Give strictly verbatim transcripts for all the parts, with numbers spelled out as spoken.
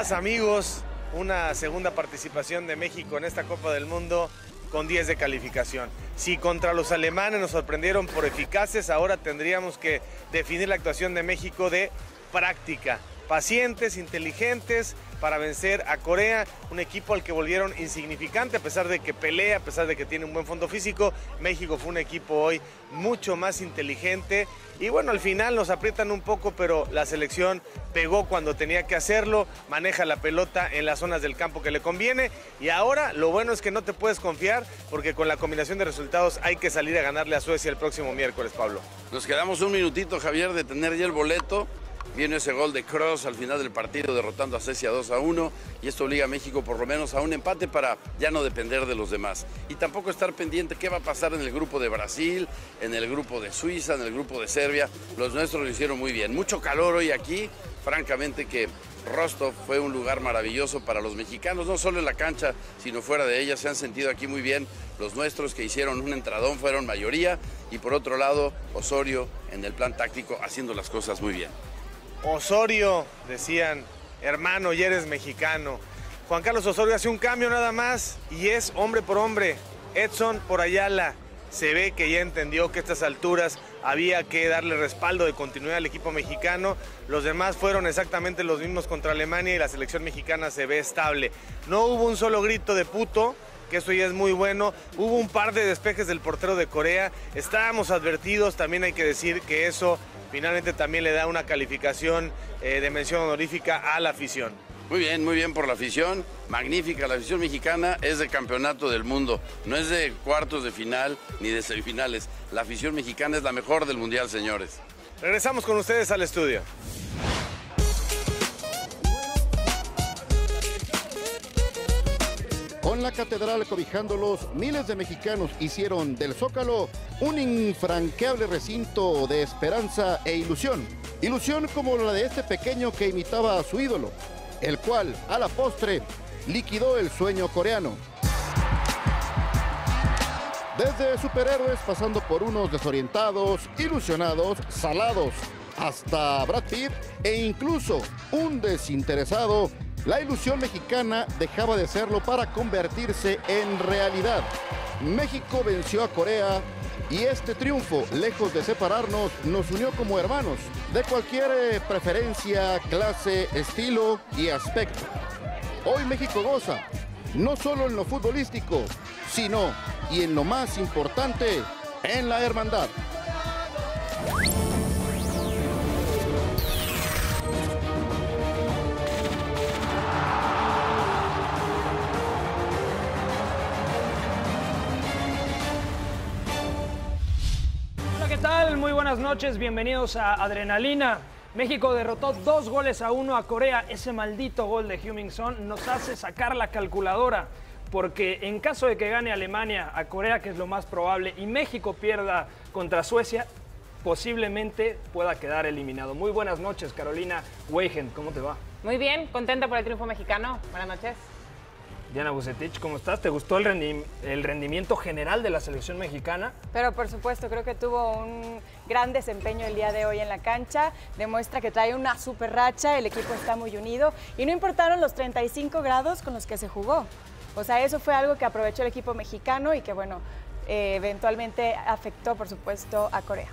más, amigos. Una segunda participación de México en esta Copa del Mundo con diez de calificación. Si contra los alemanes nos sorprendieron por eficaces, ahora tendríamos que definir la actuación de México de práctica. Pacientes, inteligentes para vencer a Corea, un equipo al que volvieron insignificante a pesar de que pelea, a pesar de que tiene un buen fondo físico. México fue un equipo hoy mucho más inteligente y bueno, al final nos aprietan un poco, pero la selección pegó cuando tenía que hacerlo, maneja la pelota en las zonas del campo que le conviene y ahora lo bueno es que no te puedes confiar porque con la combinación de resultados hay que salir a ganarle a Suecia el próximo miércoles, Pablo. Nos quedamos un minutito, Javier, de tener ya el boleto. Viene ese gol de Kroos al final del partido derrotando a Suecia dos a uno y esto obliga a México por lo menos a un empate para ya no depender de los demás. Y tampoco estar pendiente qué va a pasar en el grupo de Brasil, en el grupo de Suiza, en el grupo de Serbia. Los nuestros lo hicieron muy bien. Mucho calor hoy aquí, francamente que Rostov fue un lugar maravilloso para los mexicanos, no solo en la cancha, sino fuera de ella. Se han sentido aquí muy bien los nuestros que hicieron un entradón, fueron mayoría. Y por otro lado, Osorio en el plan táctico haciendo las cosas muy bien. Osorio, decían, hermano, ya eres mexicano. Juan Carlos Osorio hace un cambio nada más y es hombre por hombre. Edson por Ayala. Se ve que ya entendió que a estas alturas había que darle respaldo de continuidad al equipo mexicano. Los demás fueron exactamente los mismos contra Alemania y la selección mexicana se ve estable. No hubo un solo grito de puto, que eso ya es muy bueno. Hubo un par de despejes del portero de Corea. Estábamos advertidos, también hay que decir que eso finalmente también le da una calificación eh, de mención honorífica a la afición. Muy bien, muy bien por la afición. Magnífica, la afición mexicana es de campeonato del mundo. No es de cuartos de final ni de semifinales. La afición mexicana es la mejor del mundial, señores. Regresamos con ustedes al estudio. Con la catedral cobijándolos, miles de mexicanos hicieron del Zócalo un infranqueable recinto de esperanza e ilusión. Ilusión como la de este pequeño que imitaba a su ídolo, el cual, a la postre, liquidó el sueño coreano. Desde superhéroes pasando por unos desorientados, ilusionados, salados, hasta Brad Pitt e incluso un desinteresado, la ilusión mexicana dejaba de serlo para convertirse en realidad. México venció a Corea y este triunfo, lejos de separarnos, nos unió como hermanos de cualquier eh, preferencia, clase, estilo y aspecto. Hoy México goza, no solo en lo futbolístico, sino, y en lo más importante, en la hermandad. Muy buenas noches, bienvenidos a Adrenalina. México derrotó dos goles a uno a Corea. Ese maldito gol de Heung-min Son nos hace sacar la calculadora, porque en caso de que gane Alemania a Corea, que es lo más probable, y México pierda contra Suecia, posiblemente pueda quedar eliminado. Muy buenas noches, Carolina Weygen, ¿cómo te va? Muy bien, contenta por el triunfo mexicano. Buenas noches. Diana Bucetich, ¿cómo estás? ¿Te gustó el, rendi el rendimiento general de la selección mexicana? Pero por supuesto, creo que tuvo un gran desempeño el día de hoy en la cancha. Demuestra que trae una super racha, el equipo está muy unido y no importaron los treinta y cinco grados con los que se jugó. O sea, eso fue algo que aprovechó el equipo mexicano y que, bueno, eh, eventualmente afectó, por supuesto, a Corea.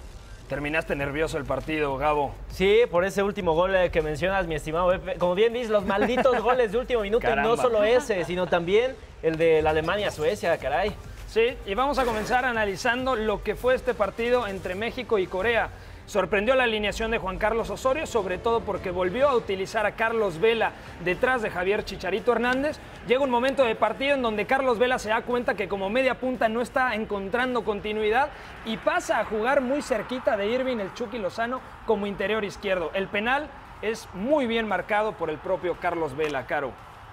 Terminaste nervioso el partido, Gabo. Sí, por ese último gol que mencionas, mi estimado Pepe. Como bien dices, los malditos goles de último minuto, caramba. Y no solo ese, sino también el de la Alemania-Suecia, caray. Sí, y vamos a comenzar analizando lo que fue este partido entre México y Corea. Sorprendió la alineación de Juan Carlos Osorio, sobre todo porque volvió a utilizar a Carlos Vela detrás de Javier Chicharito Hernández. Llega un momento de partido en donde Carlos Vela se da cuenta que como media punta no está encontrando continuidad y pasa a jugar muy cerquita de Irving el Chucky Lozano como interior izquierdo. El penal es muy bien marcado por el propio Carlos Vela, Caro.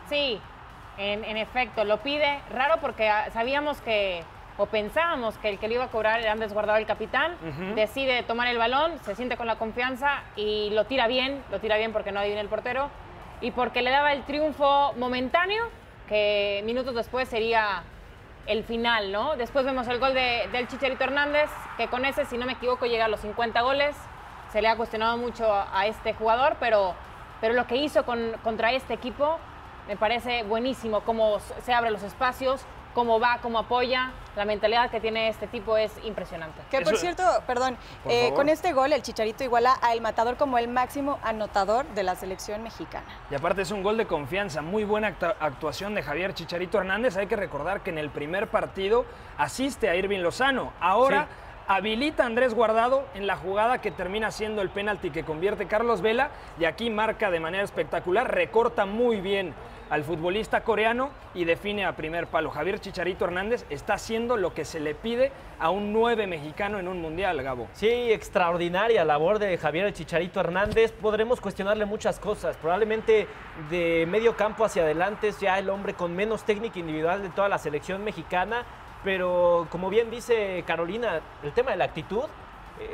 Sí, en, en efecto, lo pide. Raro porque sabíamos que... o pensábamos que el que le iba a cobrar era Andrés Guardado, el capitán. Uh-huh. Decide tomar el balón, se siente con la confianza y lo tira bien, lo tira bien porque no adivina el portero y porque le daba el triunfo momentáneo, que minutos después sería el final, ¿no? Después vemos el gol de, del Chicharito Hernández, que con ese, si no me equivoco, llega a los cincuenta goles. Se le ha cuestionado mucho a, a este jugador, pero pero lo que hizo con, contra este equipo me parece buenísimo, cómo se abren los espacios, cómo va, cómo apoya, la mentalidad que tiene este tipo es impresionante. Que por Eso... cierto, perdón, por eh, con este gol el Chicharito iguala a El Matador como el máximo anotador de la selección mexicana. Y aparte es un gol de confianza, muy buena actuación de Javier Chicharito Hernández. Hay que recordar que en el primer partido asiste a Irving Lozano, ahora... Sí. Habilita a Andrés Guardado en la jugada que termina siendo el penalti que convierte Carlos Vela, y aquí marca de manera espectacular, recorta muy bien al futbolista coreano y define a primer palo. Javier Chicharito Hernández está haciendo lo que se le pide a un nueve mexicano en un mundial, Gabo. Sí, extraordinaria labor de Javier Chicharito Hernández. Podremos cuestionarle muchas cosas, probablemente de medio campo hacia adelante sea el hombre con menos técnica individual de toda la selección mexicana. Pero, como bien dice Carolina, el tema de la actitud...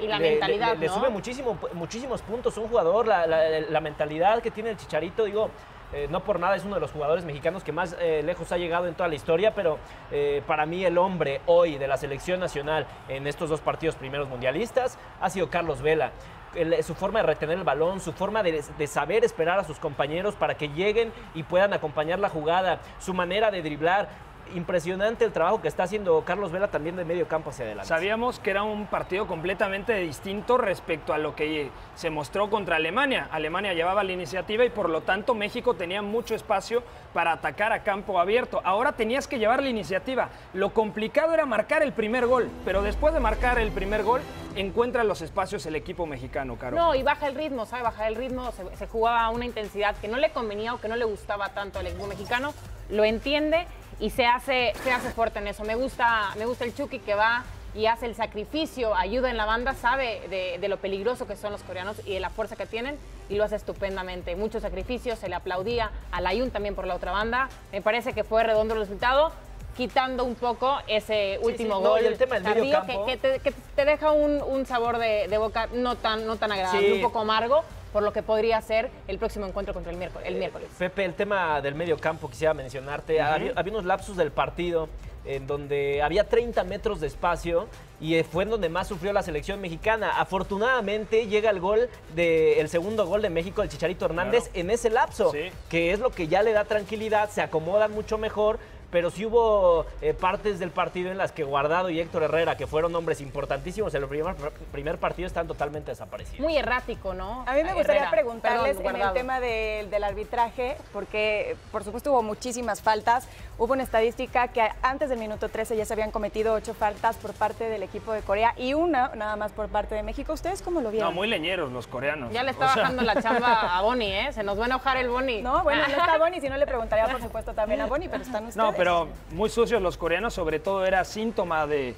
Y la le, mentalidad, le, le, ¿no? Le sube muchísimo, muchísimos puntos un jugador, la, la, la mentalidad que tiene el Chicharito, digo... Eh, no por nada es uno de los jugadores mexicanos que más eh, lejos ha llegado en toda la historia, pero eh, para mí el hombre hoy de la selección nacional en estos dos partidos primeros mundialistas ha sido Carlos Vela. El, su forma de retener el balón, su forma de, de saber esperar a sus compañeros para que lleguen y puedan acompañar la jugada, su manera de driblar. Impresionante el trabajo que está haciendo Carlos Vela también de medio campo hacia adelante. Sabíamos que era un partido completamente distinto respecto a lo que se mostró contra Alemania. Alemania llevaba la iniciativa y por lo tanto México tenía mucho espacio para atacar a campo abierto. Ahora tenías que llevar la iniciativa. Lo complicado era marcar el primer gol, pero después de marcar el primer gol encuentra los espacios el equipo mexicano, Caro. No, y baja el ritmo, sabe bajar el ritmo, se, se jugaba a una intensidad que no le convenía o que no le gustaba tanto al equipo mexicano. Lo entiende y se hace, se hace fuerte en eso. Me gusta, me gusta el Chucky que va y hace el sacrificio, ayuda en la banda, sabe de, de lo peligroso que son los coreanos y de la fuerza que tienen, y lo hace estupendamente. Muchos sacrificios, se le aplaudía a Layun también por la otra banda. Me parece que fue redondo el resultado, quitando un poco ese último sí, sí, gol no, el tema del tardío, campo. Que, que, te, que te deja un, un sabor de, de boca no tan, no tan agradable, sí. Un poco amargo, por lo que podría ser el próximo encuentro contra el miércoles. El miércoles. Pepe, el tema del medio campo quisiera mencionarte. Uh-huh. había, había unos lapsus del partido en donde había treinta metros de espacio y fue en donde más sufrió la selección mexicana. Afortunadamente llega el gol de, el segundo gol de México, el Chicharito Hernández, claro. En ese lapso, sí. Que es lo que ya le da tranquilidad, se acomodan mucho mejor, pero sí hubo eh, partes del partido en las que Guardado y Héctor Herrera, que fueron hombres importantísimos en el primer, primer partido, están totalmente desaparecidos. Muy errático, ¿no? A mí me gustaría Herrera. preguntarles Perdón, en el tema de, del arbitraje, porque por supuesto hubo muchísimas faltas. Hubo una estadística que antes del minuto trece ya se habían cometido ocho faltas por parte del equipo de Corea y una nada más por parte de México. ¿Ustedes cómo lo vieron? No, muy leñeros los coreanos. Ya le está o bajando sea... la chamba a Boni, ¿eh? Se nos va a enojar el Boni. No, bueno, no está Boni, si no le preguntaría por supuesto también a Boni, pero están ustedes. No, pero muy sucios los coreanos, sobre todo era síntoma de,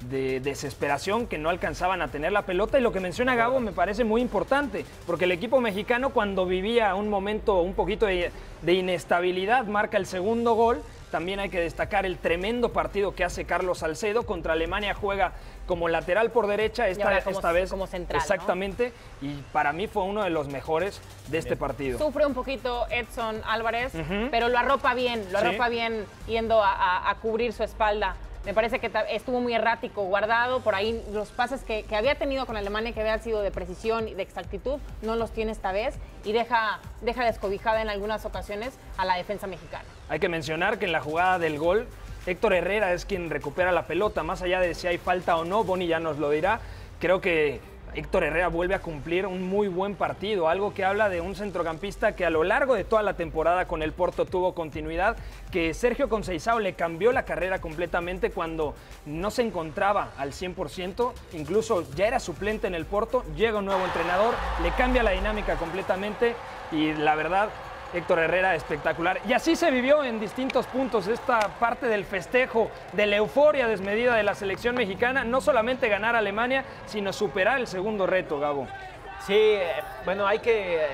de desesperación que no alcanzaban a tener la pelota, y lo que menciona Gabo me parece muy importante, porque el equipo mexicano cuando vivía un momento un poquito de, de inestabilidad marca el segundo gol. También hay que destacar el tremendo partido que hace Carlos Salcedo. Contra Alemania juega como lateral por derecha, esta, como, esta vez como central. Exactamente, ¿no? Y para mí fue uno de los mejores de este bien. partido. Sufre un poquito Edson Álvarez, uh-huh. pero lo arropa bien, lo sí. arropa bien yendo a, a, a cubrir su espalda. Me parece que estuvo muy errático, Guardado. Por ahí los pases que, que había tenido con Alemania, que habían sido de precisión y de exactitud, no los tiene esta vez y deja, deja descobijada en algunas ocasiones a la defensa mexicana. Hay que mencionar que en la jugada del gol, Héctor Herrera es quien recupera la pelota. Más allá de si hay falta o no, Boni ya nos lo dirá. Creo que Héctor Herrera vuelve a cumplir un muy buen partido, algo que habla de un centrocampista que a lo largo de toda la temporada con el Porto tuvo continuidad, que Sergio Conceição le cambió la carrera completamente cuando no se encontraba al cien por ciento, incluso ya era suplente en el Porto, llega un nuevo entrenador, le cambia la dinámica completamente y la verdad... Héctor Herrera, espectacular. Y así se vivió en distintos puntos esta parte del festejo, de la euforia desmedida de la selección mexicana, no solamente ganar a Alemania, sino superar el segundo reto, Gabo. Sí, bueno, hay que...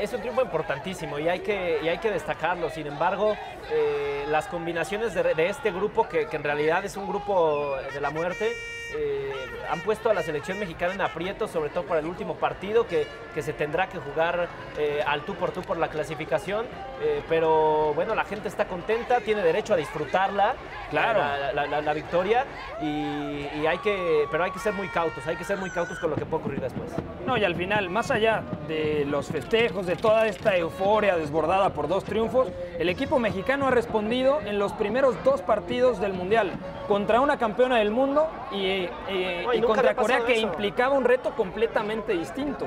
Es un triunfo importantísimo y hay que, y hay que destacarlo. Sin embargo, eh, las combinaciones de, de este grupo, que, que en realidad es un grupo de la muerte, eh, han puesto a la selección mexicana en aprieto, sobre todo para el último partido que, que se tendrá que jugar eh, al tú por tú por la clasificación, eh, pero bueno, la gente está contenta, tiene derecho a disfrutarla, claro, la, la, la, la victoria, y, y hay que, pero hay que ser muy cautos, hay que ser muy cautos con lo que puede ocurrir después. No, y al final, más allá de los festejos, de toda esta euforia desbordada por dos triunfos, el equipo mexicano ha respondido en los primeros dos partidos del Mundial, contra una campeona del mundo y, eh, no, y, y contra Corea, que eso implicaba un reto completamente distinto.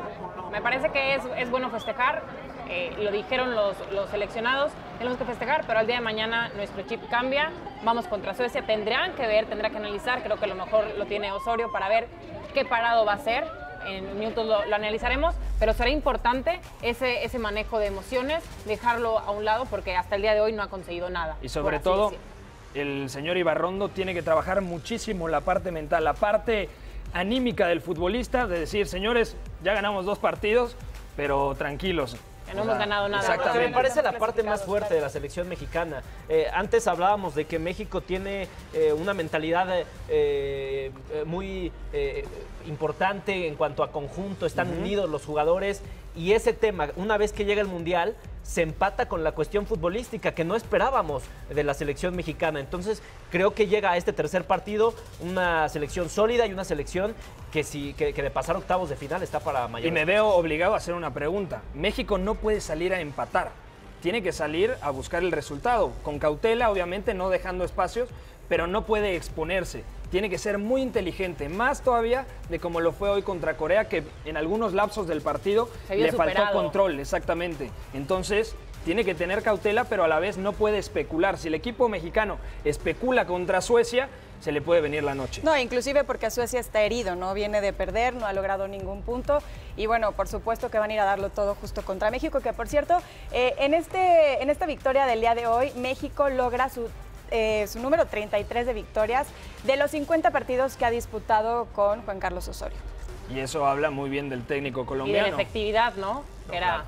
Me parece que es, es bueno festejar, eh, lo dijeron los, los seleccionados, tenemos que festejar, pero al día de mañana nuestro chip cambia, vamos contra Suecia, tendrán que ver, tendrán que analizar, creo que lo mejor lo tiene Osorio para ver qué parado va a ser, en minutos lo, lo analizaremos, pero será importante ese, ese manejo de emociones, dejarlo a un lado porque hasta el día de hoy no ha conseguido nada. Y sobre todo, decir. el señor Ibarrondo tiene que trabajar muchísimo la parte mental, la parte anímica del futbolista, de decir, señores, ya ganamos dos partidos, pero tranquilos. No o sea, hemos ganado nada. Exactamente. Me parece la parte más fuerte de la selección mexicana. Eh, antes hablábamos de que México tiene eh, una mentalidad eh, muy eh, importante en cuanto a conjunto, están uh-huh. unidos los jugadores, y ese tema, una vez que llega el Mundial, se empata con la cuestión futbolística que no esperábamos de la selección mexicana. Entonces, creo que llega a este tercer partido una selección sólida y una selección que, si, que, que de pasar octavos de final está para mayores. Y me veo obligado a hacer una pregunta. México no puede salir a empatar. Tiene que salir a buscar el resultado. Con cautela, obviamente, no dejando espacios, pero no puede exponerse. Tiene que ser muy inteligente, más todavía de como lo fue hoy contra Corea, que en algunos lapsos del partido le faltó control, exactamente. Entonces, tiene que tener cautela, pero a la vez no puede especular. Si el equipo mexicano especula contra Suecia, se le puede venir la noche. No, inclusive porque Suecia está herido, no viene de perder, no ha logrado ningún punto. Y bueno, por supuesto que van a ir a darlo todo justo contra México, que por cierto, eh, en, este, en esta victoria del día de hoy, México logra su... Eh, su número treinta y tres de victorias de los cincuenta partidos que ha disputado con Juan Carlos Osorio. Y eso habla muy bien del técnico colombiano. Y de la efectividad, ¿no? no que, era, claro.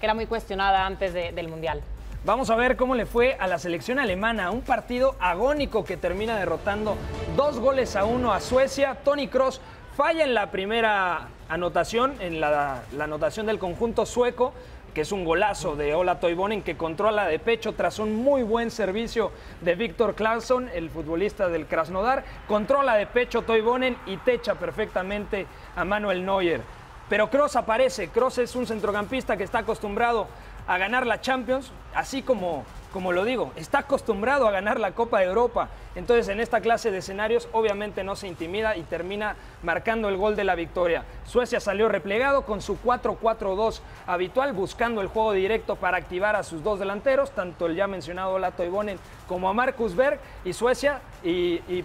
que era muy cuestionada antes de, del Mundial. Vamos a ver cómo le fue a la selección alemana. Un partido agónico que termina derrotando dos goles a uno a Suecia. Toni Kroos falla en la primera anotación, en la, la anotación del conjunto sueco, que es un golazo de Ola Toivonen, que controla de pecho tras un muy buen servicio de Víctor Claesson, el futbolista del Krasnodar. Controla de pecho Toivonen y techa perfectamente a Manuel Neuer. Pero Kroos aparece. Kroos es un centrocampista que está acostumbrado a ganar la Champions, así como, como lo digo, está acostumbrado a ganar la Copa de Europa. Entonces, en esta clase de escenarios, obviamente no se intimida y termina marcando el gol de la victoria. Suecia salió replegado con su cuatro cuatro dos habitual, buscando el juego directo para activar a sus dos delanteros, tanto el ya mencionado Ola Toivonen como a Marcus Berg, y Suecia y, y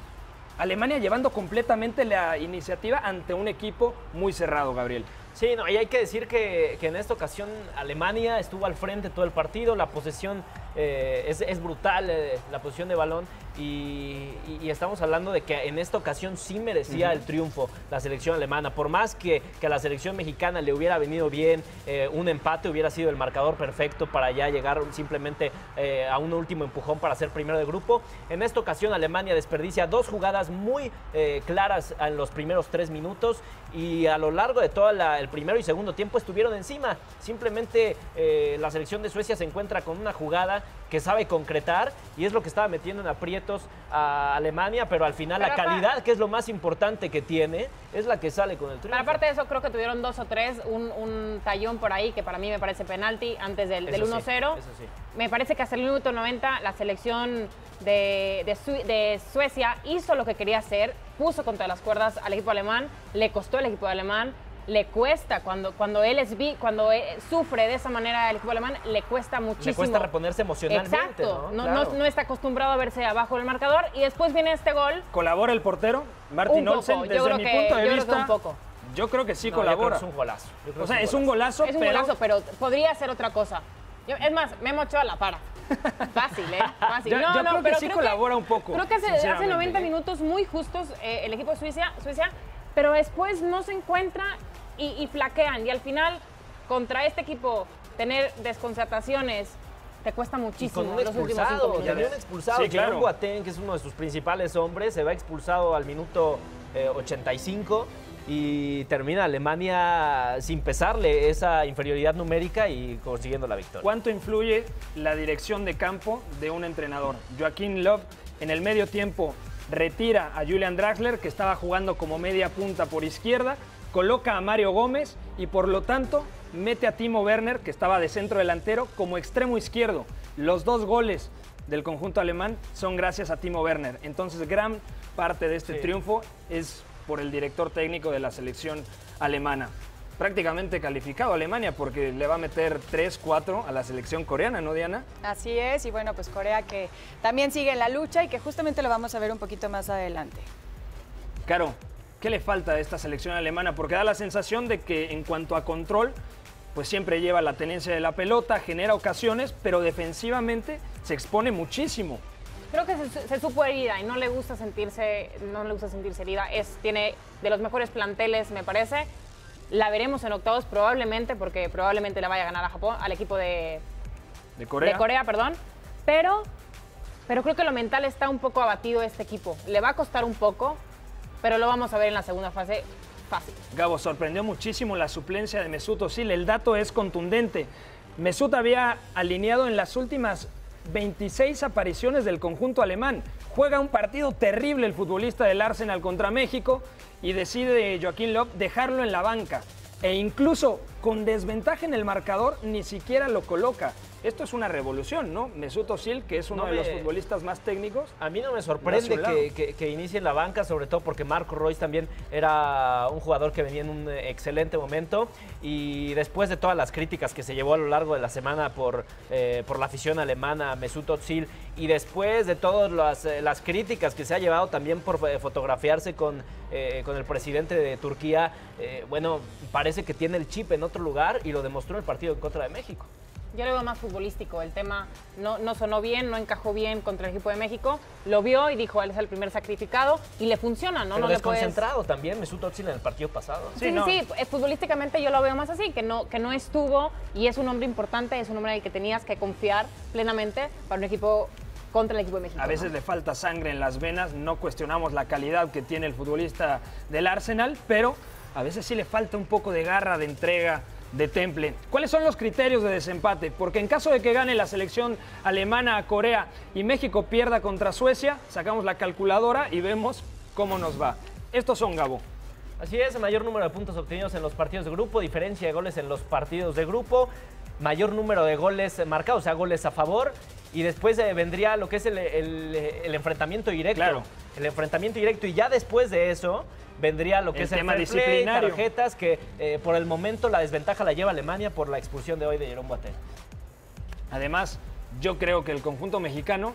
Alemania llevando completamente la iniciativa ante un equipo muy cerrado, Gabriel. Sí, no, y hay que decir que, que en esta ocasión Alemania estuvo al frente todo el partido, la posesión eh, es, es brutal, eh, la posesión de balón, y, y, y estamos hablando de que en esta ocasión sí merecía uh-huh. el triunfo la selección alemana, por más que, que a la selección mexicana le hubiera venido bien, eh, un empate hubiera sido el marcador perfecto para ya llegar simplemente eh, a un último empujón para ser primero de grupo. En esta ocasión Alemania desperdicia dos jugadas muy eh, claras en los primeros tres minutos, y a lo largo de toda la... El primero y segundo tiempo estuvieron encima. Simplemente eh, la selección de Suecia se encuentra con una jugada que sabe concretar, y es lo que estaba metiendo en aprietos a Alemania, pero al final pero la calidad, para... que es lo más importante que tiene, es la que sale con el triunfo. Pero aparte de eso, creo que tuvieron dos o tres, un, un tallón por ahí que para mí me parece penalti antes del, del uno cero. Sí, eso sí. Me parece que hasta el minuto noventa la selección de, de, Su de Suecia hizo lo que quería hacer, puso contra las cuerdas al equipo alemán, le costó al equipo alemán. Le cuesta, cuando, cuando él es vi, cuando él sufre de esa manera el equipo alemán, le cuesta muchísimo. Le cuesta reponerse emocionalmente. Exacto, no, no, claro. no, no está acostumbrado a verse abajo del marcador, y después viene este gol. ¿Colabora el portero, Martin Olsen? Desde yo creo mi que, punto de yo vista, creo que un poco. Yo creo que sí no, colabora. Yo creo que es un golazo. Yo creo o sea, es un golazo, es un golazo pero... pero podría ser otra cosa. Yo, es más, Memo Ochoa la para. Fácil, ¿eh? Fácil. Yo, no, yo no, creo pero que sí creo colabora que, un poco. Creo que hace, hace noventa minutos muy justos eh, el equipo de Suecia, Suecia pero después no se encuentra y, y flaquean. Y al final, contra este equipo, tener desconcertaciones te cuesta muchísimo. Y con un expulsado, ya había un expulsado. Sí, claro. Jérôme Boateng, que es uno de sus principales hombres, se va expulsado al minuto eh, ochenta y cinco y termina Alemania sin pesarle esa inferioridad numérica y consiguiendo la victoria. ¿Cuánto influye la dirección de campo de un entrenador? Joachim Löw en el medio tiempo retira a Julian Draxler, que estaba jugando como media punta por izquierda, coloca a Mario Gómez y por lo tanto mete a Timo Werner, que estaba de centro delantero, como extremo izquierdo. Los dos goles del conjunto alemán son gracias a Timo Werner. Entonces, gran parte de este sí. triunfo es por el director técnico de la selección alemana. Prácticamente calificado a Alemania porque le va a meter tres cuatro a la selección coreana, ¿no, Diana? Así es, y bueno, pues Corea que también sigue en la lucha y que justamente lo vamos a ver un poquito más adelante. Caro, ¿qué le falta a esta selección alemana? Porque da la sensación de que en cuanto a control, pues siempre lleva la tenencia de la pelota, genera ocasiones, pero defensivamente se expone muchísimo. Creo que se, se supo herida y no le gusta sentirse, no le gusta sentirse herida. Es, tiene de los mejores planteles, me parece. La veremos en octavos probablemente, porque probablemente la vaya a ganar a Japón, al equipo de, de Corea. De Corea, perdón. Pero, pero creo que lo mental está un poco abatido este equipo. Le va a costar un poco, pero lo vamos a ver en la segunda fase fácil. Gabo, sorprendió muchísimo la suplencia de Mesut Özil. El dato es contundente. Mesut había alineado en las últimas veintiséis apariciones del conjunto alemán. Juega un partido terrible el futbolista del Arsenal contra México y decide Joachim Löw dejarlo en la banca. E incluso con desventaja en el marcador ni siquiera lo coloca. Esto es una revolución, ¿no? Mesut Özil, que es uno no me... de los futbolistas más técnicos. A mí no me sorprende que, que, que inicie en la banca, sobre todo porque Marco Reus también era un jugador que venía en un excelente momento. Y después de todas las críticas que se llevó a lo largo de la semana por, eh, por la afición alemana, Mesut Özil, y después de todas las, las críticas que se ha llevado también por fotografiarse con, eh, con el presidente de Turquía, eh, bueno, parece que tiene el chip en otro lugar y lo demostró en el partido en contra de México. Yo lo veo más futbolístico, el tema no, no sonó bien, no encajó bien contra el equipo de México, lo vio y dijo, él es el primer sacrificado y le funciona, ¿no? Pero no desconcentrado le puedes... también, Mesut Özil en el partido pasado. Sí, sí, no. sí, sí, futbolísticamente yo lo veo más así, que no, que no estuvo y es un hombre importante, es un hombre en el que tenías que confiar plenamente para un equipo contra el equipo de México. A veces ¿no? le falta sangre en las venas, no cuestionamos la calidad que tiene el futbolista del Arsenal, pero a veces sí le falta un poco de garra, de entrega, de temple. ¿Cuáles son los criterios de desempate? Porque en caso de que gane la selección alemana a Corea y México pierda contra Suecia, sacamos la calculadora y vemos cómo nos va. Estos son, Gabo. Así es, mayor número de puntos obtenidos en los partidos de grupo, diferencia de goles en los partidos de grupo, mayor número de goles marcados, o sea, goles a favor, y después eh, vendría lo que es el, el, el enfrentamiento directo. Claro. El enfrentamiento directo, y ya después de eso vendría lo que el es tema el fair play, disciplinario. Tarjetas, que eh, por el momento la desventaja la lleva Alemania por la expulsión de hoy de Jérôme Boateng. Además, yo creo que el conjunto mexicano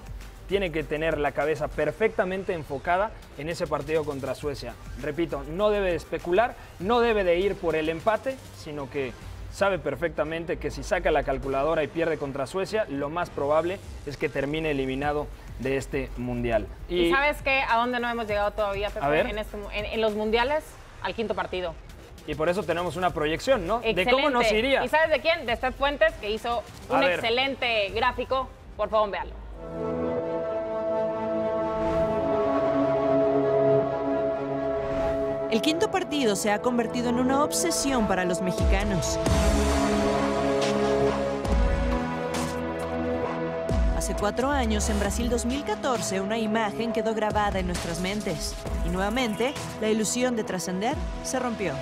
tiene que tener la cabeza perfectamente enfocada en ese partido contra Suecia. Repito, no debe de especular, no debe de ir por el empate, sino que sabe perfectamente que si saca la calculadora y pierde contra Suecia, lo más probable es que termine eliminado de este mundial. ¿Y, ¿Y sabes qué? ¿A dónde no hemos llegado todavía, Pepe? En, este, en, en los mundiales, al quinto partido. Y por eso tenemos una proyección, ¿no? Excelente. De cómo nos iría. ¿Y sabes de quién? De Steph Fuentes, que hizo un excelente gráfico. Por favor, véanlo. El quinto partido se ha convertido en una obsesión para los mexicanos. Hace cuatro años, en Brasil dos mil catorce, una imagen quedó grabada en nuestras mentes. Y nuevamente, la ilusión de trascender se rompió.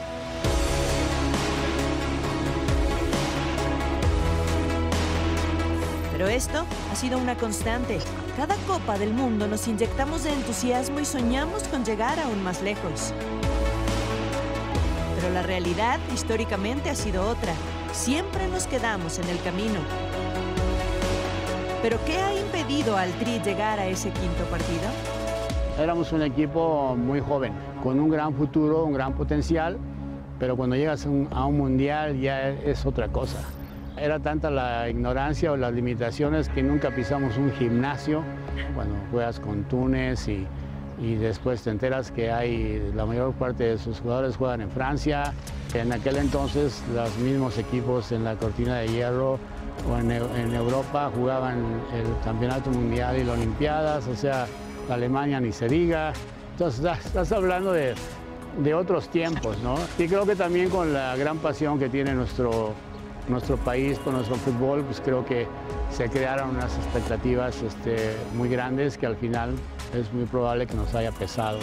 Pero esto ha sido una constante. Cada Copa del Mundo nos inyectamos de entusiasmo y soñamos con llegar aún más lejos. Pero la realidad históricamente ha sido otra. Siempre nos quedamos en el camino. ¿Pero qué ha impedido al Tri llegar a ese quinto partido? Éramos un equipo muy joven, con un gran futuro, un gran potencial, pero cuando llegas a un, a un mundial ya es otra cosa. Era tanta la ignorancia o las limitaciones que nunca pisamos un gimnasio. Cuando juegas con Túnez y... y después te enteras que hay la mayor parte de sus jugadores juegan en Francia. En aquel entonces los mismos equipos en la cortina de hierro o en, en Europa jugaban el campeonato mundial y las olimpiadas, o sea, Alemania ni se diga. Entonces estás, estás hablando de de otros tiempos, ¿no? Y creo que también con la gran pasión que tiene nuestro, nuestro país, con nuestro fútbol, pues creo que se crearon unas expectativas este, muy grandes que al final es muy probable que nos haya pesado.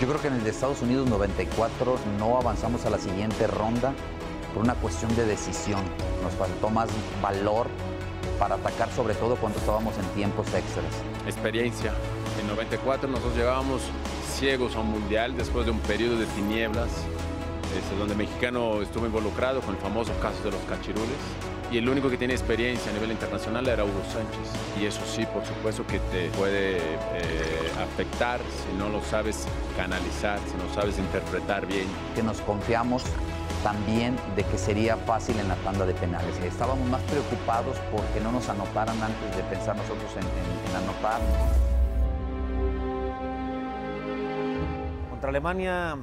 Yo creo que en el de Estados Unidos noventa y cuatro no avanzamos a la siguiente ronda por una cuestión de decisión. Nos faltó más valor para atacar, sobre todo cuando estábamos en tiempos extras. Experiencia. En noventa y cuatro nosotros llegábamos ciegos a un mundial después de un periodo de tinieblas, es donde el mexicano estuvo involucrado con el famoso caso de los cachirules. Y el único que tenía experiencia a nivel internacional era Hugo Sánchez. Y eso sí, por supuesto que te puede eh, afectar si no lo sabes canalizar, si no sabes interpretar bien. Que nos confiamos también de que sería fácil en la tanda de penales. Estábamos más preocupados porque no nos anotaran antes de pensar nosotros en, en, en anotar. Contra Alemania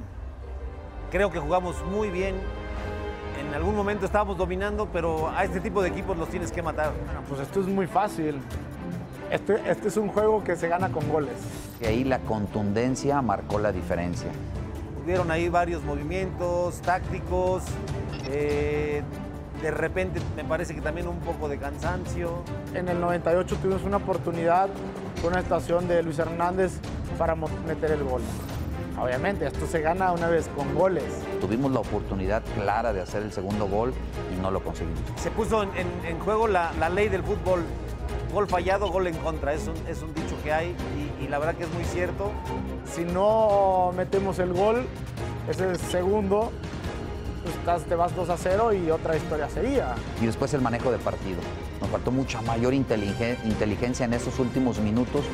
creo que jugamos muy bien. En algún momento estábamos dominando, pero a este tipo de equipos los tienes que matar. Bueno, pues esto es muy fácil. Este, este es un juego que se gana con goles. Y ahí la contundencia marcó la diferencia. Tuvieron ahí varios movimientos tácticos. Eh, de repente me parece que también un poco de cansancio. En el noventa y ocho tuvimos una oportunidad con una estación de Luis Hernández para meter el gol. Obviamente, esto se gana una vez con goles. Tuvimos la oportunidad clara de hacer el segundo gol y no lo conseguimos. Se puso en, en, en juego la, la ley del fútbol. Gol fallado, gol en contra. Es un, es un dicho que hay y, y la verdad que es muy cierto. Si no metemos el gol, ese segundo, pues estás, te vas dos a cero y otra historia sería. Y después el manejo de partido. Nos faltó mucha mayor inteligen, inteligencia en esos últimos minutos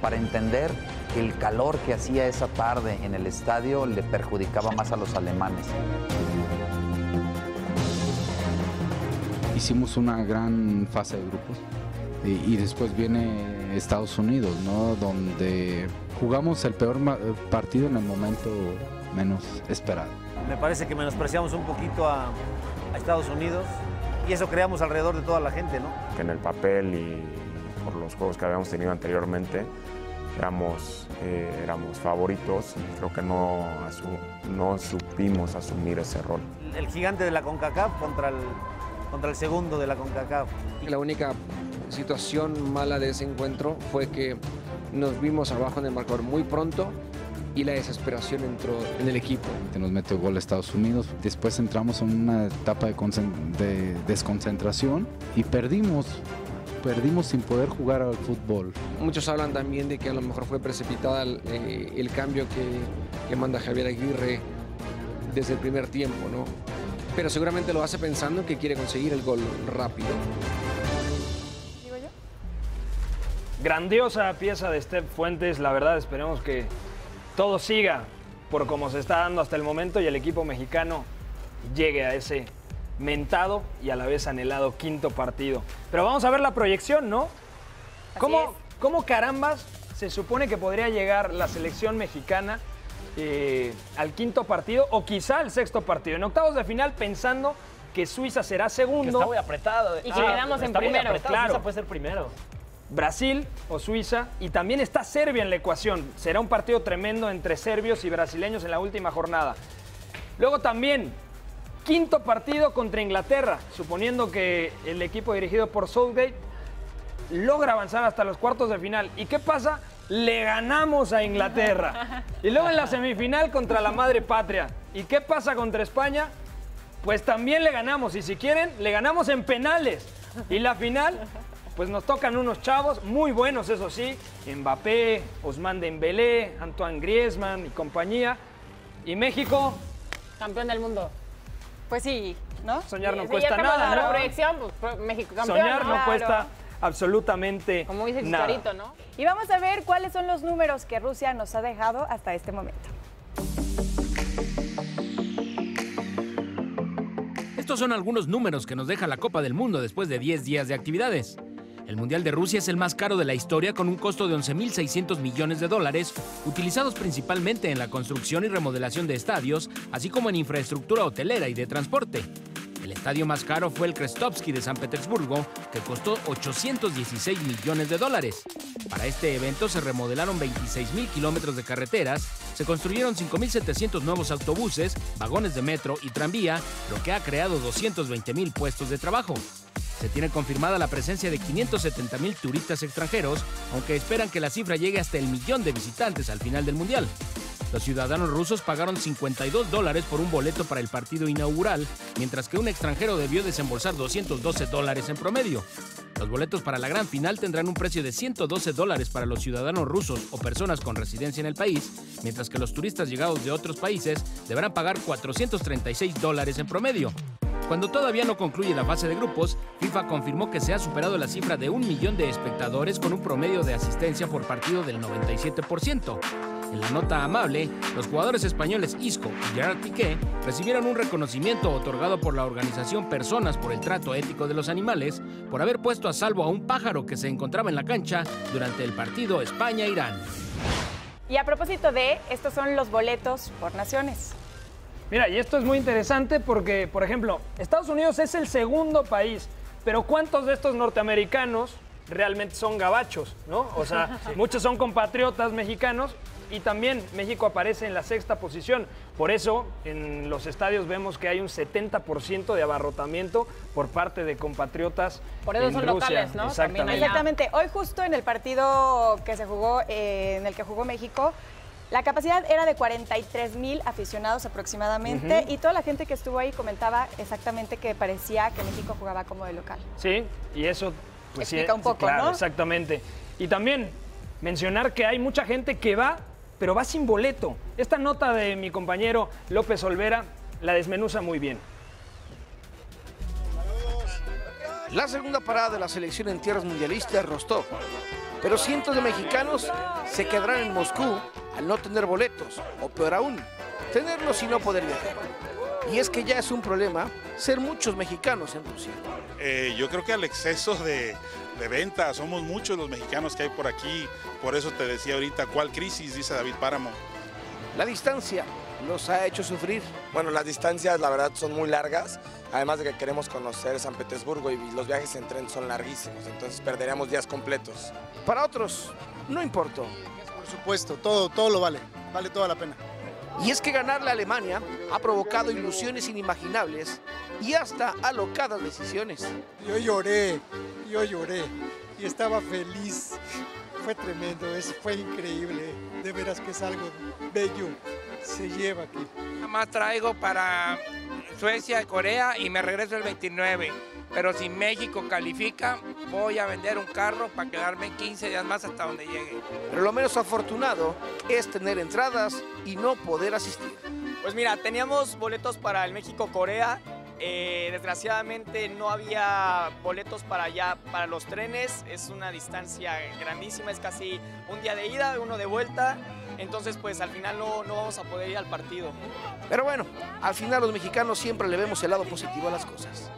para entender que el calor que hacía esa tarde en el estadio le perjudicaba más a los alemanes. Hicimos una gran fase de grupos y, y después viene Estados Unidos, ¿no? Donde jugamos el peor partido en el momento menos esperado. Me parece que menospreciamos un poquito a, a Estados Unidos y eso creamos alrededor de toda la gente, ¿no? Que en el papel y por los juegos que habíamos tenido anteriormente, Éramos, eh, éramos favoritos y creo que no, no supimos asumir ese rol. El gigante de la CONCACAF contra el, contra el segundo de la CONCACAF. La única situación mala de ese encuentro fue que nos vimos abajo en el marcador muy pronto y la desesperación entró en el equipo. Nos metió gol a Estados Unidos, después entramos en una etapa de, de desconcentración y perdimos. Perdimos sin poder jugar al fútbol. Muchos hablan también de que a lo mejor fue precipitada el, eh, el cambio que, que manda Javier Aguirre desde el primer tiempo, ¿no? Pero seguramente lo hace pensando que quiere conseguir el gol rápido. ¿Digo yo? Grandiosa pieza de Steph Fuentes. La verdad, esperemos que todo siga por como se está dando hasta el momento y el equipo mexicano llegue a ese mentado y a la vez anhelado quinto partido. Pero vamos a ver la proyección, ¿no? ¿Cómo, ¿Cómo carambas se supone que podría llegar la selección mexicana eh, al quinto partido o quizá al sexto partido? En octavos de final pensando que Suiza será segundo. Que está muy apretado. Y que ah, quedamos en primero. Claro. Suiza puede ser primero. Brasil o Suiza y también está Serbia en la ecuación. Será un partido tremendo entre serbios y brasileños en la última jornada. Luego también... Quinto partido contra Inglaterra, suponiendo que el equipo dirigido por Southgate logra avanzar hasta los cuartos de final. ¿Y qué pasa? Le ganamos a Inglaterra. Y luego en la semifinal contra la madre patria. ¿Y qué pasa contra España? Pues también le ganamos. Y si quieren, le ganamos en penales. Y la final, pues nos tocan unos chavos muy buenos, eso sí. Mbappé, Ousmane Dembélé, Antoine Griezmann y compañía. Y México... Campeón del mundo. Pues sí, ¿no? Soñar sí, no cuesta nada, ¿no? La proyección, pues, México campeón. Soñar no, no cuesta claro. absolutamente nada. Como dice Chicharito, ¿no? Y vamos a ver cuáles son los números que Rusia nos ha dejado hasta este momento. Estos son algunos números que nos deja la Copa del Mundo después de diez días de actividades. El Mundial de Rusia es el más caro de la historia con un costo de once mil seiscientos millones de dólares, utilizados principalmente en la construcción y remodelación de estadios, así como en infraestructura hotelera y de transporte. El estadio más caro fue el Krestovsky de San Petersburgo, que costó ochocientos dieciséis millones de dólares. Para este evento se remodelaron veintiséis mil kilómetros de carreteras, se construyeron cinco mil setecientos nuevos autobuses, vagones de metro y tranvía, lo que ha creado doscientos veinte mil puestos de trabajo. Se tiene confirmada la presencia de quinientos setenta mil turistas extranjeros, aunque esperan que la cifra llegue hasta el millón de visitantes al final del Mundial. Los ciudadanos rusos pagaron cincuenta y dos dólares por un boleto para el partido inaugural, mientras que un extranjero debió desembolsar doscientos doce dólares en promedio. Los boletos para la gran final tendrán un precio de ciento doce dólares para los ciudadanos rusos o personas con residencia en el país, mientras que los turistas llegados de otros países deberán pagar cuatrocientos treinta y seis dólares en promedio. Cuando todavía no concluye la fase de grupos, FIFA confirmó que se ha superado la cifra de un millón de espectadores con un promedio de asistencia por partido del noventa y siete por ciento. En la nota amable, los jugadores españoles Isco y Gerard Piqué recibieron un reconocimiento otorgado por la organización Personas por el Trato Ético de los Animales por haber puesto a salvo a un pájaro que se encontraba en la cancha durante el partido España-Irán. Y a propósito de, estos son los boletos por naciones. Mira, y esto es muy interesante porque, por ejemplo, Estados Unidos es el segundo país, pero ¿cuántos de estos norteamericanos realmente son gabachos, no? O sea, sí. Muchos son compatriotas mexicanos y también México aparece en la sexta posición. Por eso, en los estadios vemos que hay un setenta por ciento de abarrotamiento por parte de compatriotas. Por eso en son Rusia. Locales, ¿no? Exactamente. Exactamente. Hoy justo en el partido que se jugó, eh, en el que jugó México, la capacidad era de cuarenta y tres mil aficionados aproximadamente, uh-huh. y toda la gente que estuvo ahí comentaba exactamente que parecía que México jugaba como de local. Sí, y eso pues explica sí, un poco, claro, ¿no? Exactamente. Y también mencionar que hay mucha gente que va, pero va sin boleto. Esta nota de mi compañero López Olvera la desmenuza muy bien. La segunda parada de la selección en tierras mundialistas, Rostov. Pero cientos de mexicanos se quedarán en Moscú al no tener boletos, o peor aún, tenerlos y no poder viajar. Y es que ya es un problema ser muchos mexicanos en Rusia. Eh, yo creo que al exceso de, de venta, somos muchos los mexicanos que hay por aquí, por eso te decía ahorita, ¿cuál crisis?, dice David Páramo. La distancia los ha hecho sufrir. Bueno, las distancias la verdad son muy largas, además de que queremos conocer San Petersburgo y los viajes en tren son larguísimos, entonces perderíamos días completos. Para otros, no importa. Por supuesto, todo, todo lo vale, vale toda la pena. Y es que ganarle a Alemania ha provocado ilusiones inimaginables y hasta alocadas decisiones. Yo lloré, yo lloré y estaba feliz. Fue tremendo, eso fue increíble, de veras que es algo bello, se lleva aquí. Nada más traigo para Suecia y Corea y me regreso el veintinueve, pero si México califica voy a vender un carro para quedarme quince días más hasta donde llegue. Pero lo menos afortunado es tener entradas y no poder asistir. Pues mira, teníamos boletos para el México-Corea, eh, desgraciadamente no había boletos para allá, para los trenes, es una distancia grandísima, es casi un día de ida, uno de vuelta, entonces pues al final no, no vamos a poder ir al partido. Pero bueno, al final los mexicanos siempre le vemos el lado positivo a las cosas.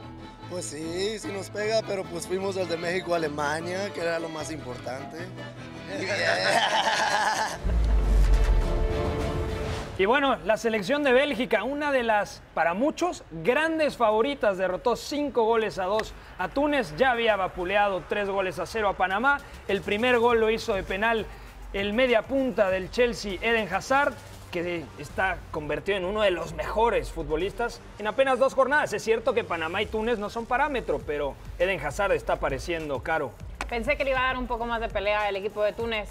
Pues sí, sí nos pega, pero pues fuimos al de México a Alemania, que era lo más importante. Y bueno, la selección de Bélgica, una de las, para muchos, grandes favoritas, derrotó cinco goles a dos a Túnez, ya había vapuleado tres goles a cero a Panamá, el primer gol lo hizo de penal el mediapunta del Chelsea, Eden Hazard, que está convertido en uno de los mejores futbolistas en apenas dos jornadas. Es cierto que Panamá y Túnez no son parámetro, pero Eden Hazard está apareciendo, Caro. Pensé que le iba a dar un poco más de pelea al equipo de Túnez.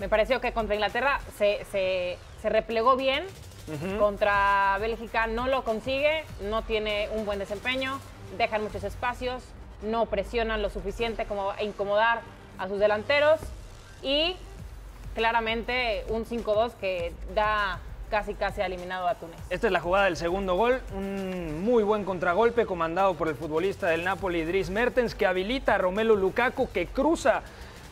Me pareció que contra Inglaterra se, se, se replegó bien, uh-huh. Contra Bélgica no lo consigue, no tiene un buen desempeño, dejan muchos espacios, no presionan lo suficiente como a incomodar a sus delanteros y claramente un cinco dos que da casi casi eliminado a Túnez. Esta es la jugada del segundo gol, un muy buen contragolpe comandado por el futbolista del Napoli, Dries Mertens, que habilita a Romelu Lukaku, que cruza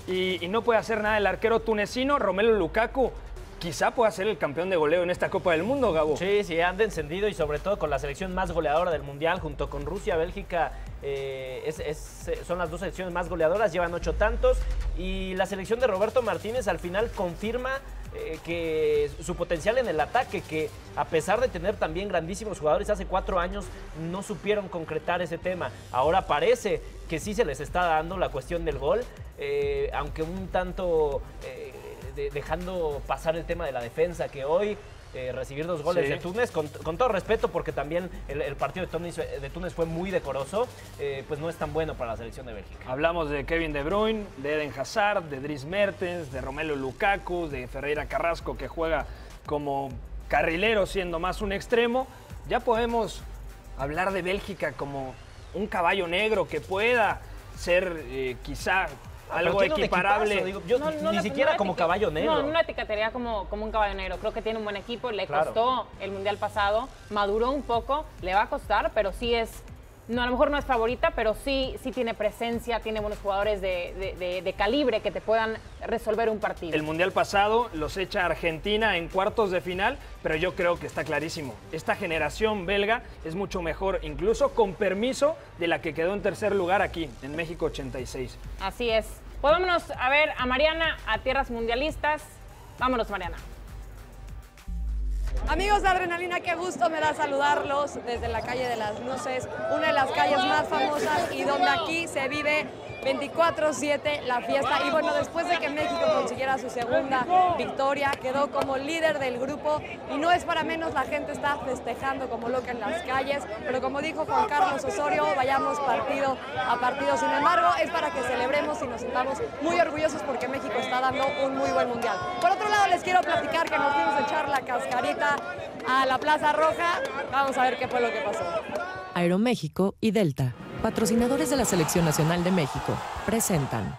y, y no puede hacer nada el arquero tunecino. Romelu Lukaku quizá pueda ser el campeón de goleo en esta Copa del Mundo, Gabo. Sí, sí, anda encendido y sobre todo con la selección más goleadora del Mundial, junto con Rusia, Bélgica. Eh, es, es, son las dos selecciones más goleadoras, llevan ocho tantos y la selección de Roberto Martínez al final confirma eh, que su potencial en el ataque, que a pesar de tener también grandísimos jugadores hace cuatro años, no supieron concretar ese tema. Ahora parece que sí se les está dando la cuestión del gol, eh, aunque un tanto eh, de, dejando pasar el tema de la defensa, que hoy... Eh, recibir dos goles sí. de Túnez, con, con todo respeto, porque también el, el partido de Túnez, de Túnez fue muy decoroso, eh, pues no es tan bueno para la selección de Bélgica. Hablamos de Kevin De Bruyne, de Eden Hazard, de Dries Mertens, de Romelu Lukaku, de Ferreira Carrasco, que juega como carrilero siendo más un extremo. Ya podemos hablar de Bélgica como un caballo negro que pueda ser eh, quizá... Ah, algo equiparable. Equipazo, digo, yo no, no, ni no, siquiera no como etiqueta, caballo negro. No, no la etiquetaría como, como un caballo negro. Creo que tiene un buen equipo, le claro. costó el Mundial pasado, maduró un poco, le va a costar, pero sí es, no, a lo mejor no es favorita, pero sí, sí tiene presencia, tiene buenos jugadores de, de, de, de calibre que te puedan resolver un partido. El Mundial pasado los echa a Argentina en cuartos de final, pero yo creo que está clarísimo. Esta generación belga es mucho mejor, incluso con permiso de la que quedó en tercer lugar aquí, en México ochenta y seis. Así es. Pues vámonos a ver a Mariana, a tierras mundialistas. Vámonos, Mariana. Amigos de Adrenalina, qué gusto me da saludarlos desde la calle de las Luces, una de las calles más famosas y donde aquí se vive veinticuatro siete la fiesta. Y bueno, después de que México consiguiera su segunda victoria, quedó como líder del grupo y no es para menos, la gente está festejando como loca en las calles, pero como dijo Juan Carlos Osorio, vayamos partido a partido. Sin embargo, es para que celebremos y nos sentamos muy orgullosos porque México está dando un muy buen mundial. Por otro lado, les quiero platicar que nos fuimos a echar la cascarita a la Plaza Roja. Vamos a ver qué fue lo que pasó. Aeroméxico y Delta, patrocinadores de la Selección Nacional de México, presentan.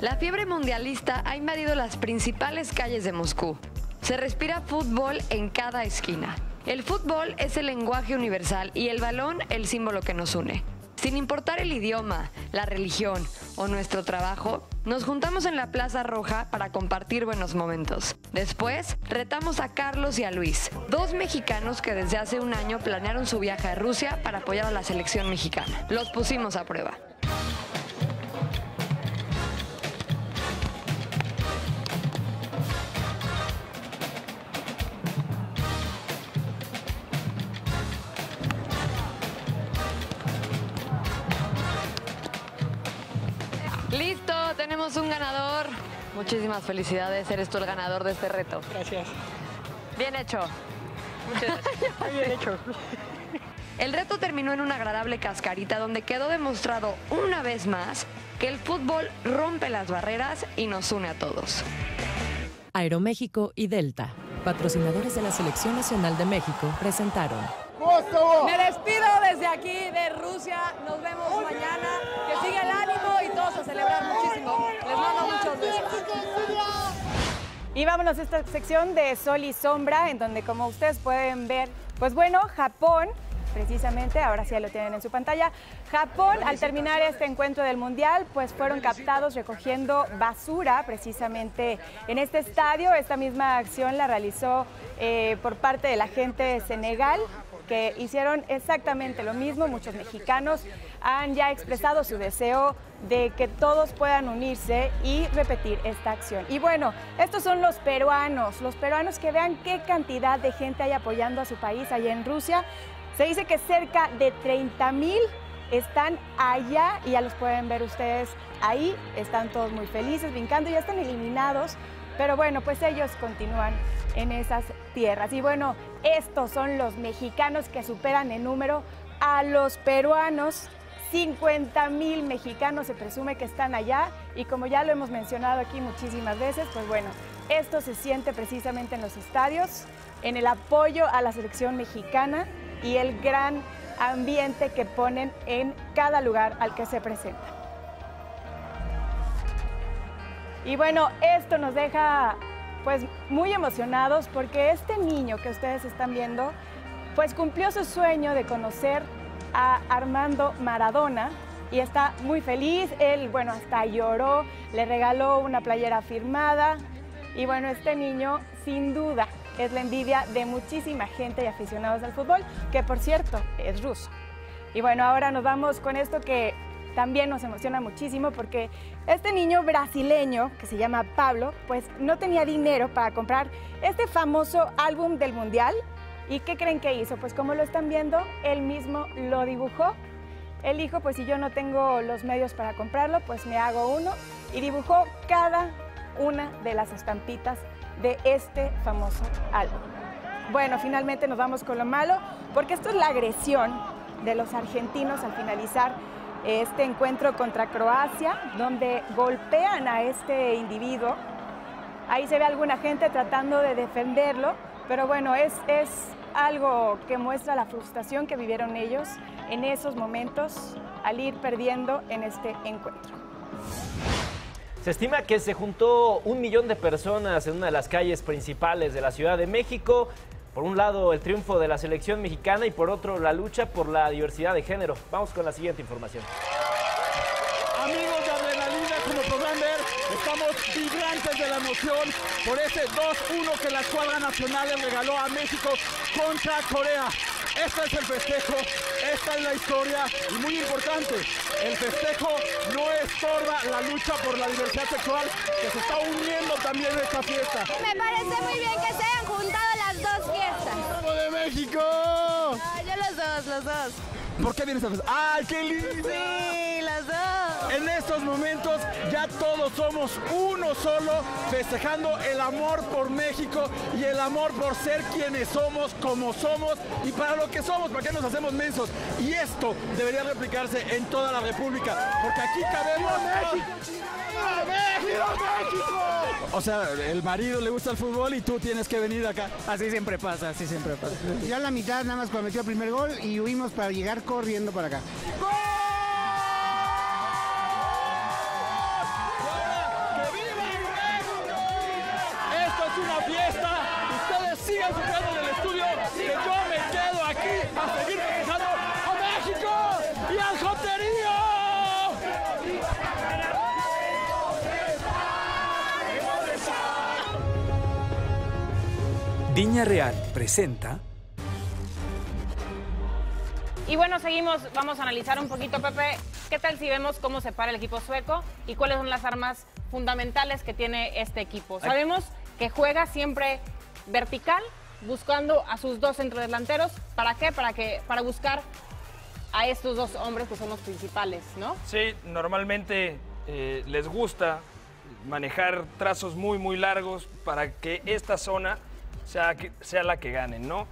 La fiebre mundialista ha invadido las principales calles de Moscú. Se respira fútbol en cada esquina. El fútbol es el lenguaje universal y el balón el símbolo que nos une. Sin importar el idioma, la religión o nuestro trabajo, nos juntamos en la Plaza Roja para compartir buenos momentos. Después, retamos a Carlos y a Luis, dos mexicanos que desde hace un año planearon su viaje a Rusia para apoyar a la selección mexicana. Los pusimos a prueba. Tenemos un ganador. Muchísimas felicidades. Eres tú el ganador de este reto. Gracias. Bien hecho. Muchas gracias. Muy bien hecho. El reto terminó en una agradable cascarita donde quedó demostrado una vez más que el fútbol rompe las barreras y nos une a todos. Aeroméxico y Delta, patrocinadores de la Selección Nacional de México, presentaron. Me despido desde aquí de Rusia. Nos vemos mañana. Que siga el ánimo y todos a celebrar muchísimo. Les mando muchos besos. Y vámonos a esta sección de Sol y Sombra, en donde, como ustedes pueden ver, pues bueno, Japón, precisamente, ahora sí lo tienen en su pantalla. Japón, al terminar este encuentro del Mundial, pues fueron captados recogiendo basura precisamente en este estadio. Esta misma acción la realizó eh, por parte de la gente de Senegal, que hicieron exactamente lo mismo. Muchos mexicanos han ya expresado su deseo de que todos puedan unirse y repetir esta acción. Y bueno, estos son los peruanos, los peruanos que vean qué cantidad de gente hay apoyando a su país allá en Rusia. Se dice que cerca de treinta mil están allá y ya los pueden ver ustedes ahí. Están todos muy felices, brincando, ya están eliminados, pero bueno, pues ellos continúan en esas tierras. Y bueno, estos son los mexicanos que superan en número a los peruanos. cincuenta mil mexicanos se presume que están allá y como ya lo hemos mencionado aquí muchísimas veces, pues bueno, esto se siente precisamente en los estadios, en el apoyo a la selección mexicana y el gran ambiente que ponen en cada lugar al que se presentan. Y bueno, esto nos deja pues muy emocionados porque este niño que ustedes están viendo pues cumplió su sueño de conocer a Armando Maradona y está muy feliz. Él, bueno, hasta lloró, le regaló una playera firmada y bueno, este niño sin duda es la envidia de muchísima gente y aficionados al fútbol, que por cierto es ruso. Y bueno, ahora nos vamos con esto que también nos emociona muchísimo porque este niño brasileño, que se llama Pablo, pues no tenía dinero para comprar este famoso álbum del Mundial. ¿Y qué creen que hizo? Pues como lo están viendo, él mismo lo dibujó. Él dijo, pues si yo no tengo los medios para comprarlo, pues me hago uno. Y dibujó cada una de las estampitas de este famoso álbum. Bueno, finalmente nos vamos con lo malo, porque esto es la agresión de los argentinos al finalizar este encuentro contra Croacia, donde golpean a este individuo. Ahí se ve a alguna gente tratando de defenderlo, pero bueno, es, es algo que muestra la frustración que vivieron ellos en esos momentos al ir perdiendo en este encuentro. Se estima que se juntó un millón de personas en una de las calles principales de la Ciudad de México. Por un lado, el triunfo de la selección mexicana y por otro, la lucha por la diversidad de género. Vamos con la siguiente información. Amigos de Adrenalina, como podrán ver, estamos vibrantes de la emoción por ese dos uno que la escuadra nacional le regaló a México contra Corea. Este es el festejo, esta es la historia y muy importante, el festejo no estorba la lucha por la diversidad sexual que se está uniendo también en esta fiesta. Me parece muy bien que se hayan juntado las dos fiestas. ¡Vamos de México! No, yo los dos, los dos. ¿Por qué vienes a fiesta? ¡Ay, qué lindo! Sí, los dos. En estos momentos ya todos somos uno solo, festejando el amor por México y el amor por ser quienes somos, como somos y para lo que somos, para qué nos hacemos mensos. Y esto debería replicarse en toda la República, porque aquí cabemos... ¡México, Chichanaya! ¡México, México! O sea, el marido le gusta el fútbol y tú tienes que venir acá. Así siempre pasa, así siempre pasa. Ya la mitad nada más cuando metió el primer gol y huimos para llegar corriendo para acá. ¡Gol! Sigan jugando en el estudio, que yo me quedo aquí a seguir festejando a México y al joterío. Viña Real presenta. Y bueno, seguimos, vamos a analizar un poquito, Pepe, ¿qué tal si vemos cómo se para el equipo sueco y cuáles son las armas fundamentales que tiene este equipo? Sabemos que juega siempre vertical, buscando a sus dos centrodelanteros. ¿Para qué? Para que para buscar a estos dos hombres que son los principales, ¿no? Sí, normalmente eh, les gusta manejar trazos muy, muy largos para que esta zona sea, sea la que ganen, ¿no?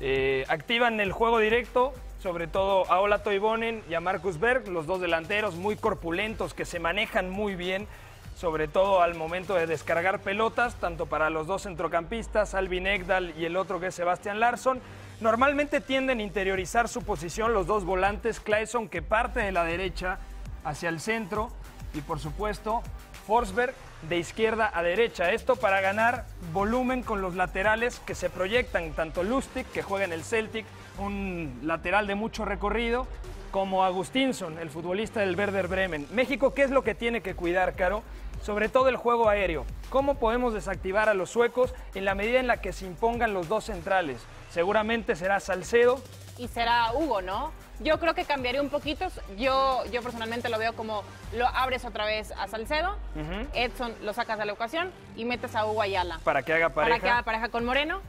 Eh, activan el juego directo, sobre todo a Ola Toivonen y a Marcus Berg, los dos delanteros muy corpulentos que se manejan muy bien, sobre todo al momento de descargar pelotas, tanto para los dos centrocampistas, Albin Ekdal y el otro que es Sebastián Larsson. Normalmente tienden a interiorizar su posición los dos volantes, Claesson, que parte de la derecha hacia el centro, y por supuesto Forsberg de izquierda a derecha. Esto para ganar volumen con los laterales que se proyectan, tanto Lustig, que juega en el Celtic, un lateral de mucho recorrido, como Agustinson, el futbolista del Werder Bremen. México, ¿qué es lo que tiene que cuidar, Caro? Sobre todo el juego aéreo. ¿Cómo podemos desactivar a los suecos en la medida en la que se impongan los dos centrales? Seguramente será Salcedo. Y será Hugo, ¿no? Yo creo que cambiaría un poquito. Yo, yo personalmente lo veo como lo abres otra vez a Salcedo, uh-huh. Edson lo sacas de la ecuación y metes a Hugo Ayala. Para que haga pareja. Para que haga pareja con Moreno.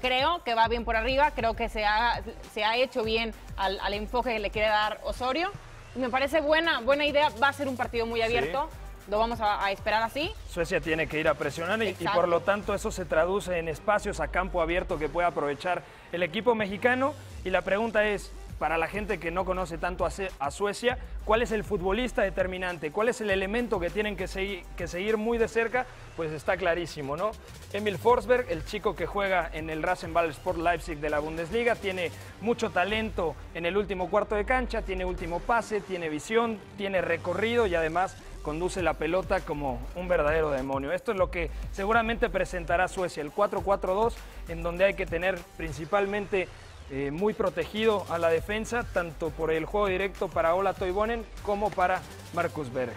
Creo que va bien por arriba, creo que se ha, se ha hecho bien al, al enfoque que le quiere dar Osorio. Me parece buena, buena idea, va a ser un partido muy abierto, sí. Lo vamos a, a esperar así. Suecia tiene que ir a presionar y, y por lo tanto eso se traduce en espacios a campo abierto que pueda aprovechar el equipo mexicano. Y la pregunta es, para la gente que no conoce tanto a, a Suecia, ¿cuál es el futbolista determinante? ¿Cuál es el elemento que tienen que, segui, que seguir muy de cerca? Pues está clarísimo, ¿no? Emil Forsberg, el chico que juega en el Rasenballsport Leipzig de la Bundesliga, tiene mucho talento en el último cuarto de cancha, tiene último pase, tiene visión, tiene recorrido y además conduce la pelota como un verdadero demonio. Esto es lo que seguramente presentará Suecia, el cuatro cuatro dos, en donde hay que tener principalmente eh, muy protegido a la defensa, tanto por el juego directo para Ola Toivonen como para Marcus Berg.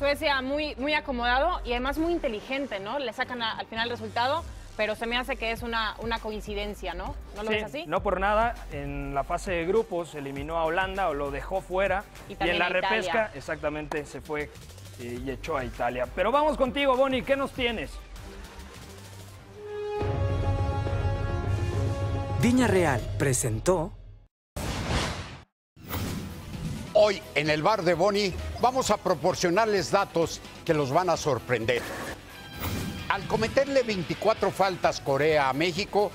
Suecia muy, muy acomodado y además muy inteligente, ¿no? Le sacan a, al final el resultado, pero se me hace que es una, una coincidencia, ¿no? ¿No lo sí, ves así? No por nada, en la fase de grupos eliminó a Holanda o lo dejó fuera y, y en la repesca exactamente se fue eh, y echó a Italia. Pero vamos contigo, Boni, ¿qué nos tienes? Viña Real presentó... Hoy en el bar de Boni vamos a proporcionarles datos que los van a sorprender. Al cometerle veinticuatro faltas Corea a México,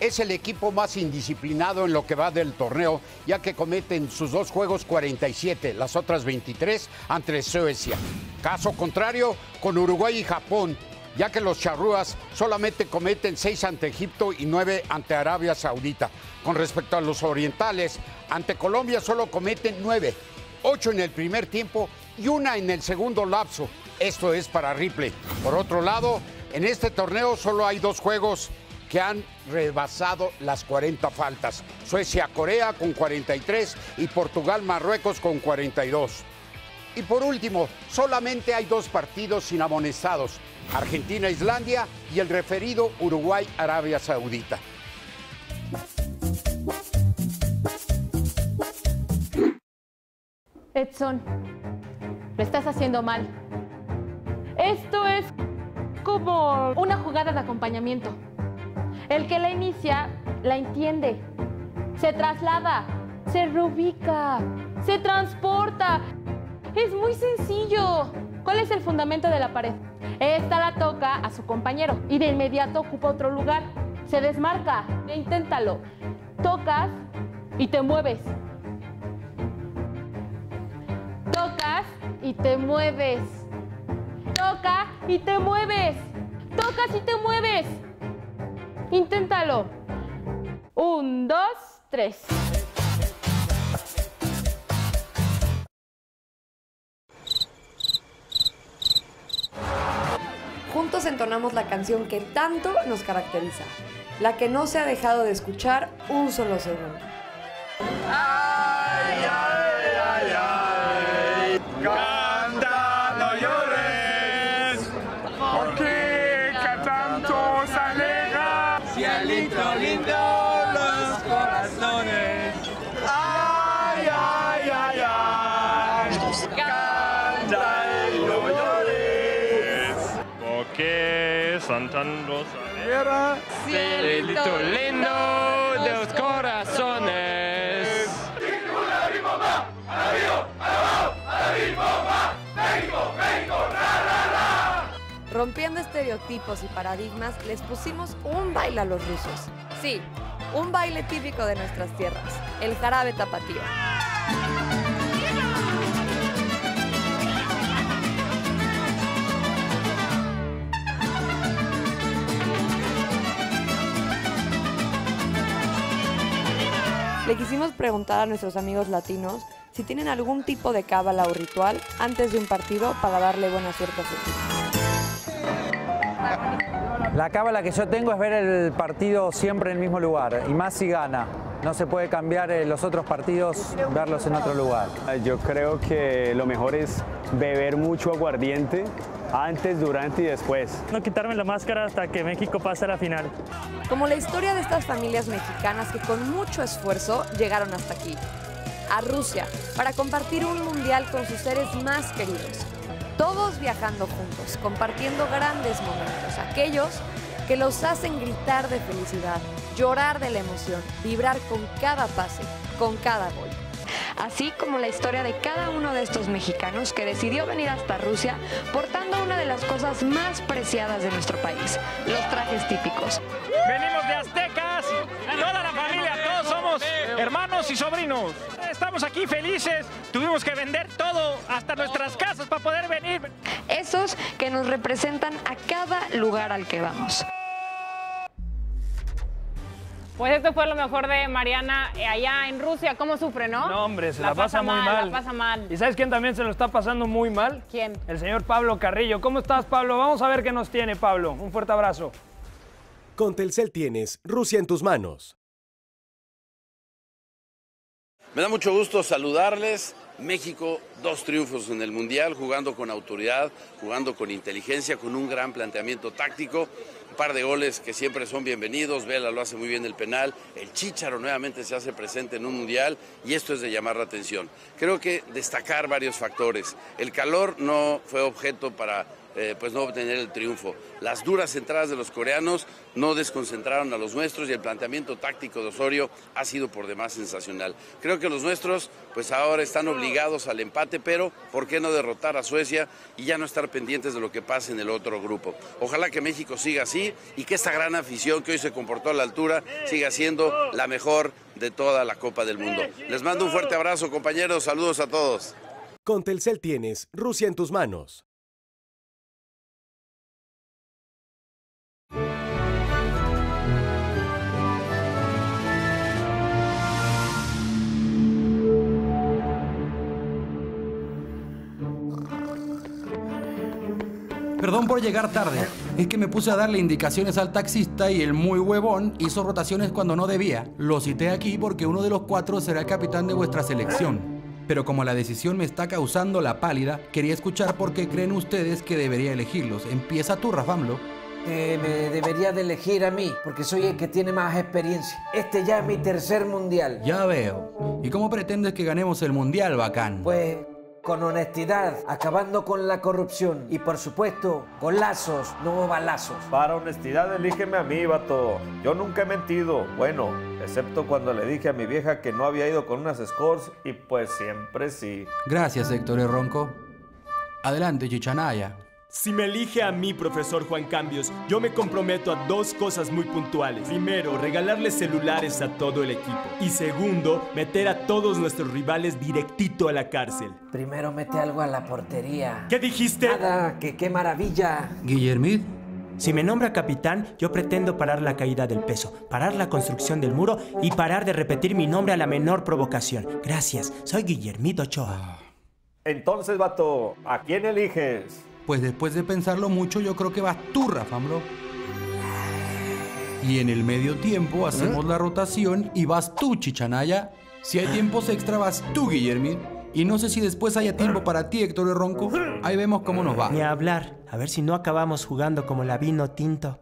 es el equipo más indisciplinado en lo que va del torneo, ya que cometen sus dos juegos cuarenta y siete, las otras veintitrés ante Suecia. Caso contrario con Uruguay y Japón, ya que los charrúas solamente cometen seis ante Egipto y nueve ante Arabia Saudita. Con respecto a los orientales, ante Colombia solo cometen nueve, ocho en el primer tiempo y una en el segundo lapso. Esto es para Ripley. Por otro lado, en este torneo solo hay dos juegos que han rebasado las cuarenta faltas. Suecia-Corea con cuarenta y tres y Portugal-Marruecos con cuarenta y dos. Y por último, solamente hay dos partidos sin amonestados. Argentina-Islandia y el referido Uruguay-Arabia Saudita. Edson, lo estás haciendo mal. Esto es como una jugada de acompañamiento. El que la inicia, la entiende, se traslada, se reubica, se transporta. Es muy sencillo. ¿Cuál es el fundamento de la pared? Esta la toca a su compañero y de inmediato ocupa otro lugar. Se desmarca, inténtalo. Tocas y te mueves. Tocas y te mueves. Toca y te mueves. Tocas y te mueves. Inténtalo. Un, dos, tres. Juntos entonamos la canción que tanto nos caracteriza, la que no se ha dejado de escuchar un solo segundo. Ay, ay, ay, ay. Canta, no llores, porque cantando se alegra cielito lindo los corazones. Ay, ay, ay, ay. Canta y no llores, porque cantando se alegra cielito lindo los corazones. Rompiendo estereotipos y paradigmas, les pusimos un baile a los rusos. Sí, un baile típico de nuestras tierras, el jarabe tapatío. Le quisimos preguntar a nuestros amigos latinos si tienen algún tipo de cábala o ritual antes de un partido para darle buena suerte a su equipo. La cábala que yo tengo es ver el partido siempre en el mismo lugar, y más si gana. No se puede cambiar los otros partidos, verlos en otro lugar. Yo creo que lo mejor es beber mucho aguardiente antes, durante y después. No quitarme la máscara hasta que México pase a la final. Como la historia de estas familias mexicanas que con mucho esfuerzo llegaron hasta aquí, a Rusia, para compartir un mundial con sus seres más queridos. Todos viajando juntos, compartiendo grandes momentos, aquellos que los hacen gritar de felicidad, llorar de la emoción, vibrar con cada pase, con cada gol. Así como la historia de cada uno de estos mexicanos que decidió venir hasta Rusia portando una de las cosas más preciadas de nuestro país, los trajes típicos. Venimos de aztecas, toda la familia, todos somos hermanos y sobrinos. Estamos aquí felices, tuvimos que vender todo, hasta nuestras casas, para poder venir. Esos que nos representan a cada lugar al que vamos. Pues esto fue lo mejor de Mariana allá en Rusia. ¿Cómo sufre, no? No, hombre, se la, la pasa, pasa muy mal, mal. La pasa mal. ¿Y sabes quién también se lo está pasando muy mal? ¿Quién? El señor Pablo Carrillo. ¿Cómo estás, Pablo? Vamos a ver qué nos tiene, Pablo. Un fuerte abrazo. Con Telcel tienes Rusia en tus manos. Me da mucho gusto saludarles. México, dos triunfos en el Mundial, jugando con autoridad, jugando con inteligencia, con un gran planteamiento táctico. par de goles que siempre son bienvenidos. Vela lo hace muy bien el penal, el Chícharo nuevamente se hace presente en un mundial y esto es de llamar la atención. Creo que destacar varios factores. El calor no fue objeto para eh, pues no obtener el triunfo. Las duras entradas de los coreanos no desconcentraron a los nuestros y el planteamiento táctico de Osorio ha sido por demás sensacional. Creo que los nuestros pues ahora están obligados al empate, pero ¿por qué no derrotar a Suecia y ya no estar pendientes de lo que pase en el otro grupo? Ojalá que México siga así y que esta gran afición que hoy se comportó a la altura siga siendo la mejor de toda la Copa del Mundo. Les mando un fuerte abrazo, compañeros, saludos a todos. Con Telcel tienes Rusia en tus manos. Perdón por llegar tarde, es que me puse a darle indicaciones al taxista y el muy huevón hizo rotaciones cuando no debía. Lo cité aquí porque uno de los cuatro será el capitán de vuestra selección. Pero como la decisión me está causando la pálida, quería escuchar por qué creen ustedes que debería elegirlos. Empieza tú, Rafamlo. Eh, me debería de elegir a mí, porque soy el que tiene más experiencia. Este ya es mi tercer mundial. Ya veo. ¿Y cómo pretendes que ganemos el mundial, bacán? Pues... con honestidad, acabando con la corrupción y, por supuesto, con lazos, no balazos. Para honestidad, elígeme a mí, vato. Yo nunca he mentido. Bueno, excepto cuando le dije a mi vieja que no había ido con unas scores y, pues, siempre sí. Gracias, Héctor Herronco. Adelante, Chichanaya. Si me elige a mí, profesor Juan Cambios, yo me comprometo a dos cosas muy puntuales. Primero, regalarle celulares a todo el equipo. Y segundo, meter a todos nuestros rivales directito a la cárcel. Primero mete algo a la portería. ¿Qué dijiste? Nada, que qué maravilla. ¿Guillermid? Si me nombra capitán, yo pretendo parar la caída del peso, parar la construcción del muro y parar de repetir mi nombre a la menor provocación. Gracias, soy Guillermito Ochoa. Entonces, vato, ¿a quién eliges? Pues después de pensarlo mucho, yo creo que vas tú, Rafamlo. Y en el medio tiempo hacemos ¿Eh? la rotación y vas tú, Chichanaya. Si hay tiempos extra, vas tú, Guillermín. Y no sé si después haya tiempo para ti, Héctor Herronco. Ahí vemos cómo nos va. Ni hablar. A ver si no acabamos jugando como la vino tinto.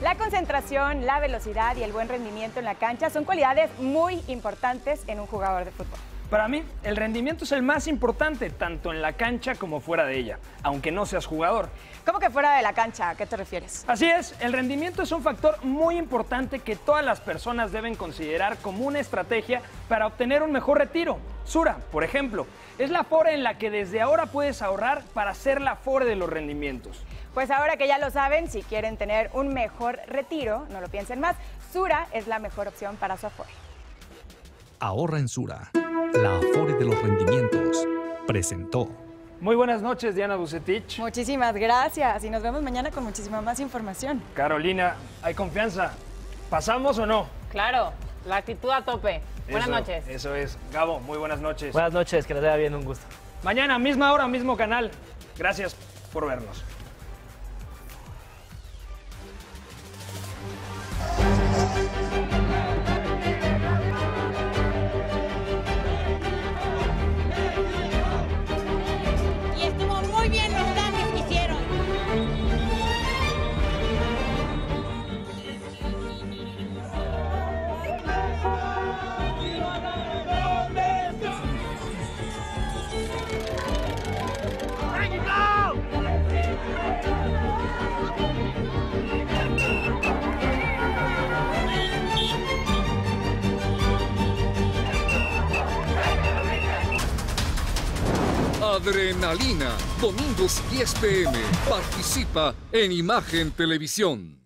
La concentración, la velocidad y el buen rendimiento en la cancha son cualidades muy importantes en un jugador de fútbol. Para mí, el rendimiento es el más importante, tanto en la cancha como fuera de ella, aunque no seas jugador. ¿Cómo que fuera de la cancha? ¿A qué te refieres? Así es, el rendimiento es un factor muy importante que todas las personas deben considerar como una estrategia para obtener un mejor retiro. Sura, por ejemplo, es la fora en la que desde ahora puedes ahorrar para ser la fora de los rendimientos. Pues ahora que ya lo saben, si quieren tener un mejor retiro, no lo piensen más, Sura es la mejor opción para su afore. Ahorra en Sura, la afore de los rendimientos, presentó. Muy buenas noches, Diana Bucetich. Muchísimas gracias y nos vemos mañana con muchísima más información. Carolina, hay confianza. ¿Pasamos o no? Claro, la actitud a tope. Eso, buenas noches. Eso es. Gabo, muy buenas noches. Buenas noches, que les vaya bien, un gusto. Mañana, misma hora, mismo canal. Gracias por vernos. Adrenalina, domingos diez p m Participa en Imagen Televisión.